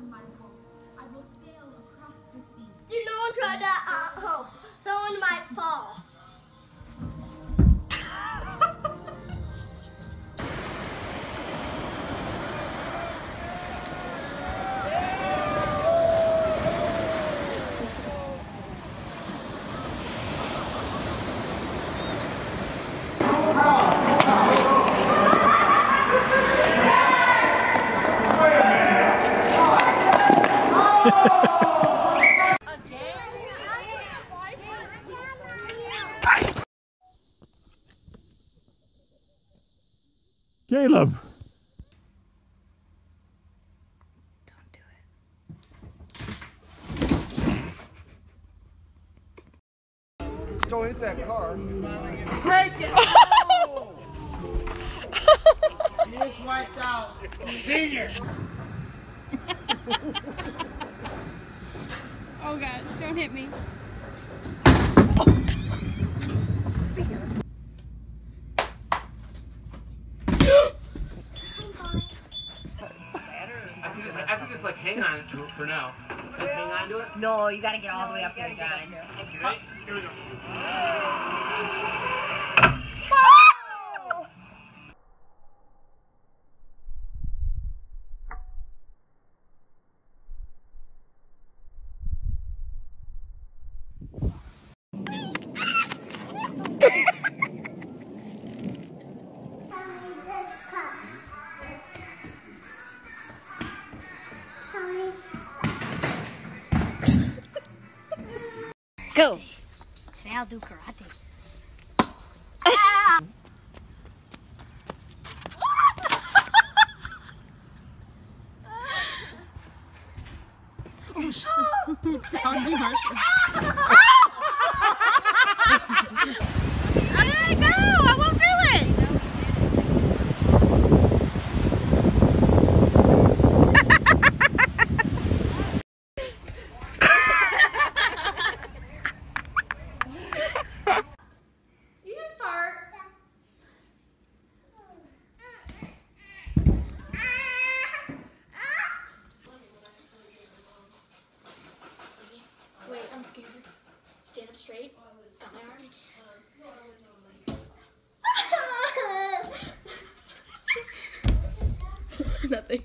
on my rope. I will sail across the sea. Do not try to hope. Someone might fall. Caleb! Don't do it. Don't hit that car. Break it! Oh. He was wiped out. Senior! Oh gosh, don't hit me. Like hang on to it for now. Just hang on to it? No, you gotta get all the way up there, John. Okay, right? Here we go. Oh! Go. Today I'll do karate. Ah! I gotta go! I won't do it! Straight. Got my arm. Nothing.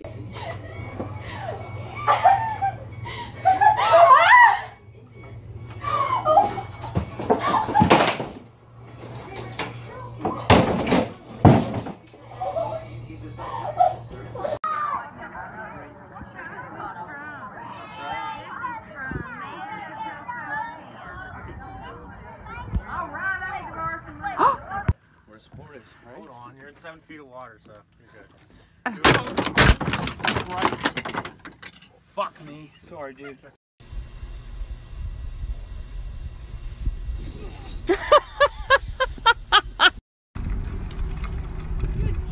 Right? Hold on, you're in 7 feet of water, so you're good. Christ. Fuck me. Sorry, dude. Good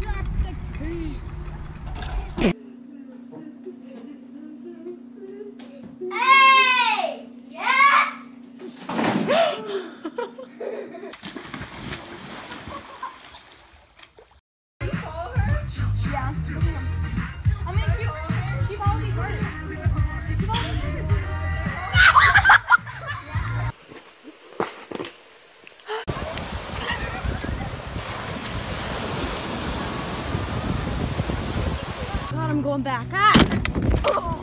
job, the key. Hey! Yeah! I'm going back up. Oh. Oh.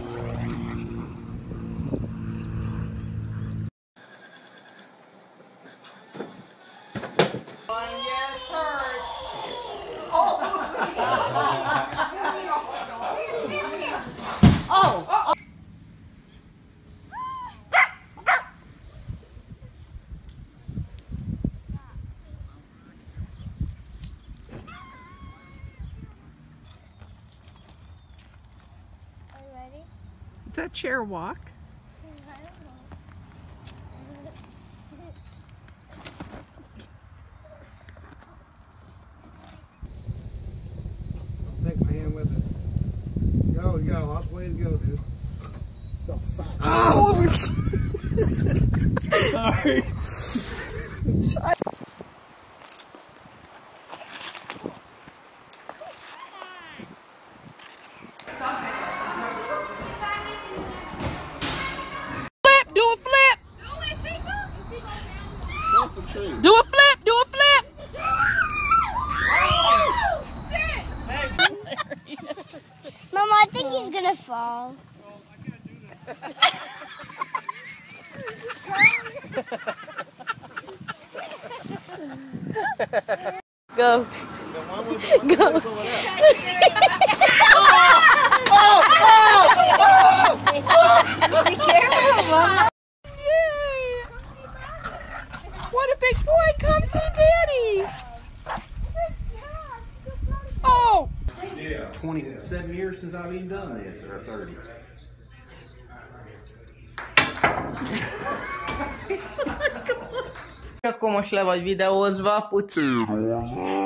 Is that chair walk? I'll take my hand with it. Go, go. All the way to go, dude. The fuck? Oh! Sorry. gonna fall. Well, I can't do that. Go. Go. Oh! Be careful, Mom. Yay! What a big boy! Come see Daddy. Oh! 27 years since I've even done this, or 30. Akkor most le vagy videózva a pucéról.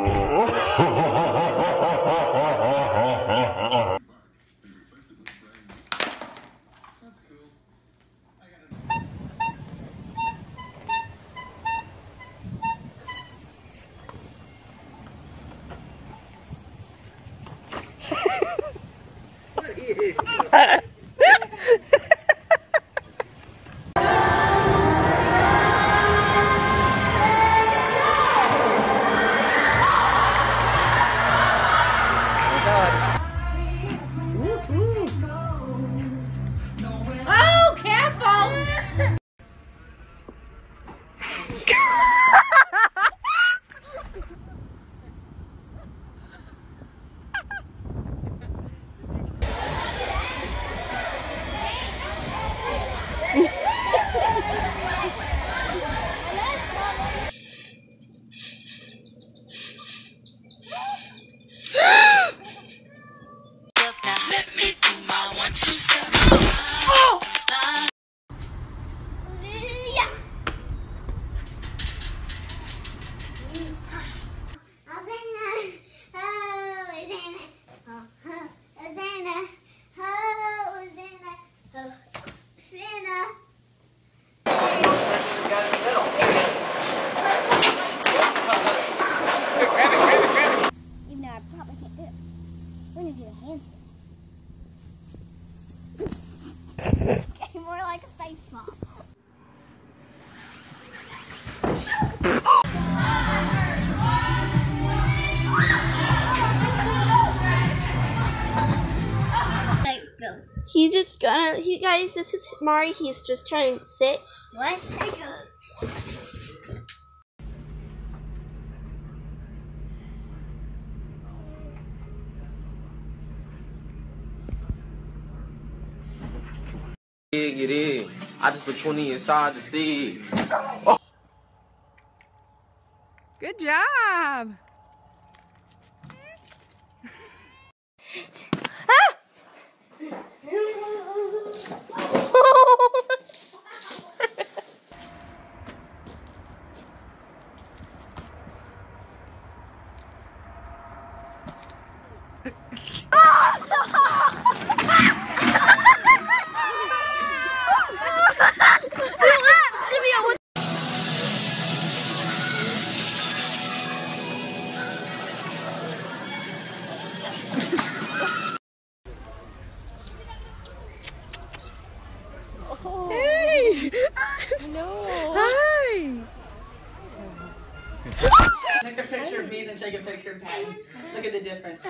He just gonna, he, guys, this is Mari, he's just trying to sit. What? Get in. I just put 20 inside to see. Oh. Good job. Take a picture of me, then take a picture of Patty. Look at the difference.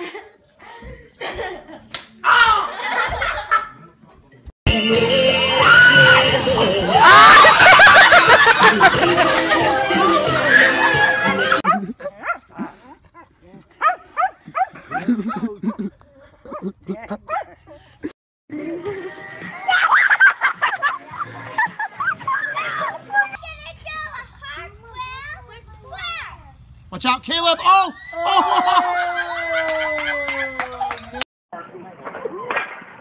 Watch out, Caleb! Oh! Oh! Oh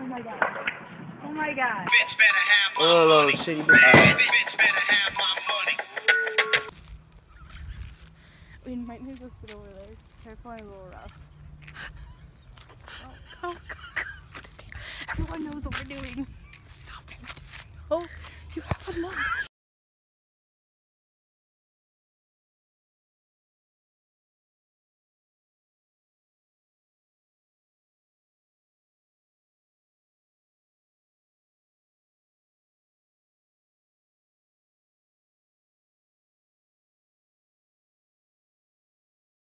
my god. Oh my god. Bitch better have my money. Bitch better have my money. We might need to sit over there. Careful, I roll it up. Oh, God. Everyone knows what we're doing. Stop it. Oh, you have a look.